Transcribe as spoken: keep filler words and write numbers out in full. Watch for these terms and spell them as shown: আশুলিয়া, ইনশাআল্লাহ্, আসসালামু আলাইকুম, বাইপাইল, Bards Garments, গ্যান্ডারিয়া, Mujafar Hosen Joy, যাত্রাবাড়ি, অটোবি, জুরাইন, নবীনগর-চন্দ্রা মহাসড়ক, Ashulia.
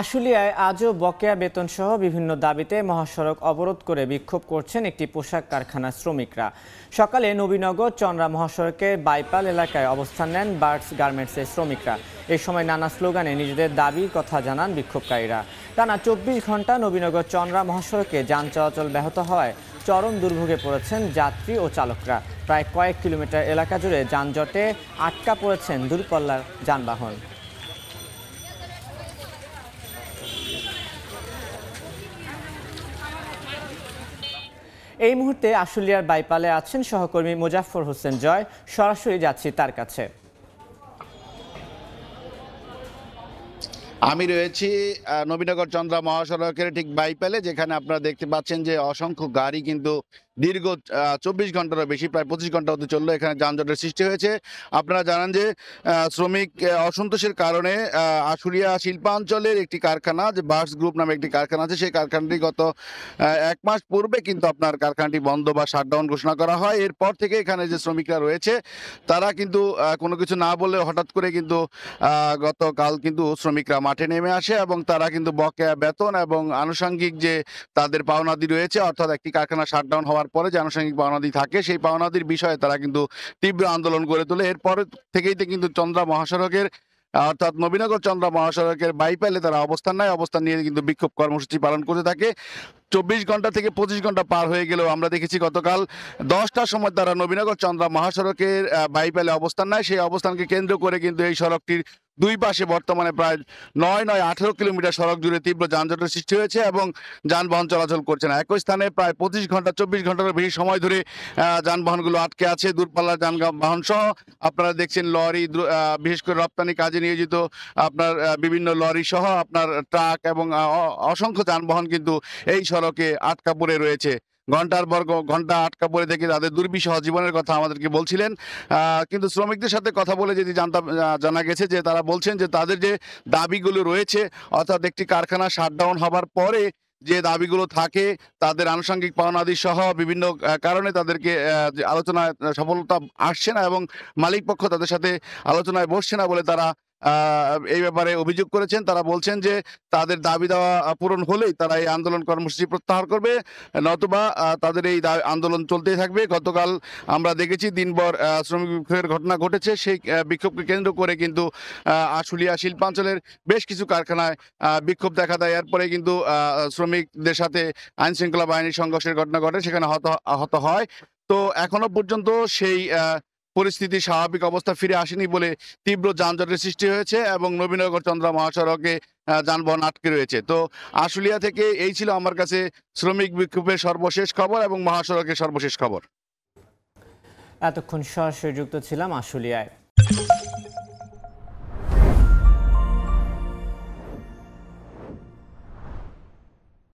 আশুলিয়ায় আজও বকেয়া বেতনসহ বিভিন্ন দাবিতে মহাসড়ক অবরোধ করে বিক্ষোভ করছেন একটি পোশাক কারখানার শ্রমিকরা। সকালে নবীনগর-চন্দ্রা মহাসড়কের বাইপাল এলাকায় অবস্থান নেন বার্ডস গার্মেন্টসের শ্রমিকরা। এ সময় নানা স্লোগানে নিজেদের দাবির কথা জানান বিক্ষোভকারীরা। টানা চব্বিশ ঘন্টা নবীনগর-চন্দ্রা মহাসড়কে যান চলাচল ব্যাহত হওয়ায় চরম দুর্ভোগে পড়েছেন যাত্রী ও চালকরা। প্রায় কয়েক কিলোমিটার এলাকা জুড়ে যানজটে আটকা পড়েছেন দূরপাল্লার যানবাহন। এই মুহূর্তে আশুলিয়ার বাইপালে আছেন সহকর্মী মুজাফর হোসেন জয়, সরাসরি যাচ্ছি তার কাছে। আমি রয়েছি নবীনগর-চন্দ্রা মহাসড়কের ঠিক বাইপালে, যেখানে আপনারা দেখতে পাচ্ছেন যে অসংখ্য গাড়ি কিন্তু দীর্ঘ চব্বিশ ঘন্টারও বেশি, প্রায় পঁচিশ ঘন্টা অবধি চললো। এখানে যানজটের সৃষ্টি হয়েছে। আপনারা জানান যে শ্রমিক অসন্তোষের কারণে আশুলিয়া শিল্পাঞ্চলের একটি কারখানা, যে বার্ডস গ্রুপ নামে একটি কারখানা আছে, সেই কারখানাটি গত এক মাস পূর্বে কিন্তু আপনার কারখানাটি বন্ধ বা শাটডাউন ঘোষণা করা হয়। এরপর থেকে এখানে যে শ্রমিকরা রয়েছে তারা কিন্তু কোনো কিছু না বলে হঠাৎ করে কিন্তু গতকাল কিন্তু শ্রমিকরা মাঠে নেমে আসে এবং তারা কিন্তু বকেয়া বেতন এবং আনুষঙ্গিক যে তাদের পাওনাদি রয়েছে, অর্থাৎ একটি কারখানা শাটডাউন হওয়ার পরে যে আনুষঙ্গিক পাওনাদি থাকে, সেই পাওনাদির বিষয়ে তারা কিন্তু তীব্র আন্দোলন গড়ে তোলে। এরপর থেকেই কিন্তু চন্দ্রা মহাসড়কের অর্থাৎ নবীনগর-চন্দ্রা মহাসড়কের বাইপালে তারা অবস্থান নেয়। অবস্থান নিয়ে কিন্তু বিক্ষোভ কর্মসূচি পালন করতে থাকে। চব্বিশ ঘন্টা থেকে পঁচিশ ঘন্টা পার হয়ে গেলেও আমরা দেখেছি গতকাল দশটার সময় তারা নবীনগর-চন্দ্রা মহাসড়কের বাইপালে অবস্থান নেয়। সেই অবস্থানকে কেন্দ্র করে কিন্তু এই সড়কটির দুই পাশে বর্তমানে প্রায় নয় নয় আঠেরো কিলোমিটার সড়ক জুড়ে তীব্র যানজটের সৃষ্টি হয়েছে এবং যানবাহন চলাচল করছে না। একই স্থানে প্রায় পঁচিশ ঘন্টা চব্বিশ ঘন্টার বেশি সময় ধরে যানবাহনগুলো আটকে আছে। দূরপাল্লার যানবাহন সহ আপনারা দেখছেন লরি, বিশেষ করে রপ্তানি কাজে নিয়োজিত আপনার বিভিন্ন লরি সহ আপনার ট্রাক এবং অসংখ্য যানবাহন কিন্তু এই সড়কে আটকা পড়ে রয়েছে। ঘন্টার পর ঘন্টা আটকা পড়ে থেকে তাদের দুর্বিষহ জীবনের কথা আমাদেরকে বলছিলেন। কিন্তু শ্রমিকদের সাথে কথা বলে যেটি জানা গেছে যে তারা বলছেন যে তাদের যে দাবিগুলো রয়েছে, অর্থাৎ একটি কারখানা শাটডাউন হবার পরে যে দাবিগুলো থাকে, তাদের আনুষঙ্গিক পাওনাদি সহ বিভিন্ন কারণে তাদেরকে আলোচনায় সফলতা আসছে না এবং মালিকপক্ষ তাদের সাথে আলোচনায় বসছে না বলে তারা এই ব্যাপারে অভিযোগ করেছেন। তারা বলছেন যে তাদের দাবি দাওয়া পূরণ হলেই তারা এই আন্দোলন কর্মসূচি প্রত্যাহার করবে, নতুবা তাদের এই আন্দোলন চলতেই থাকবে। গতকাল আমরা দেখেছি দিনভর শ্রমিক বিক্ষোভের ঘটনা ঘটেছে। সেই বিক্ষোভকে কেন্দ্র করে কিন্তু আশুলিয়া শিল্পাঞ্চলের বেশ কিছু কারখানায় বিক্ষোভ দেখা দেয়। এরপরে কিন্তু শ্রমিকদের সাথে আইনশৃঙ্খলা বাহিনীর সংঘর্ষের ঘটনা ঘটে, সেখানে হত আহত হয়। তো এখনো পর্যন্ত সেই পরিস্থিতি স্বাভাবিক অবস্থা ফিরে আসেনি বলে তীব্র যানজটের সৃষ্টি হয়েছে এবং নবীনগর-চন্দ্রা মহাসড়কে যানবাহন আটকে রয়েছে। তো আশুলিয়া থেকে এই ছিল আমার কাছে শ্রমিক বিক্ষোভের সর্বশেষ খবর এবং মহাসড়কের সর্বশেষ খবর। এতক্ষণ সরাসরি যুক্ত ছিলাম আশুলিয়ায়।